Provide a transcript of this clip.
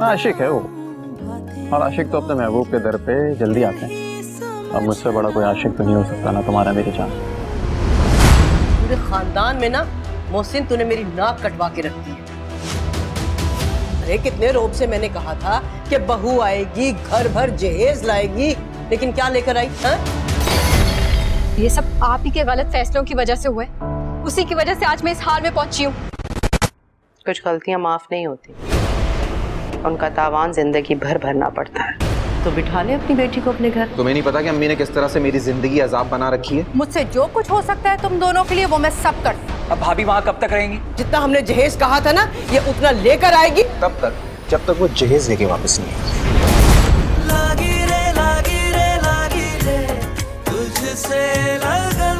हाँ आशिक है वो, और आशिक तो अपने महबूब के दर पे जल्दी आते हैं। अब मुझसे बड़ा कोई आशिक तो नहीं हो सकता, ना तुम्हारा मेरे चांस। पूरे खानदान में ना मोहसिन, तूने मेरी नाक कटवा के रख दी है। अरे कितने रोब से मैंने कहा था कि बहू आएगी, घर भर जहेज लाएगी, लेकिन क्या लेकर आई हा? ये सब आप ही के गलत फैसलों की वजह से हुए, उसी की वजह से आज मैं इस हाल में पहुंची हूँ। कुछ गलतियाँ माफ नहीं होती, उनका तावान जिंदगी भर भरना पड़ता है। तो बिठा ले अपनी बेटी को अपने घर। तुम्हें नहीं पता कि अम्मी ने किस तरह से मेरी जिंदगी अजाब बना रखी है। मुझसे जो कुछ हो सकता है तुम दोनों के लिए वो मैं सब कर। अब भाभी वहाँ कब तक रहेंगी? जितना हमने जहेज कहा था ना, ये उतना लेकर आएगी तब तक जब तक वो जहेज लेके वापस नहीं आएगी।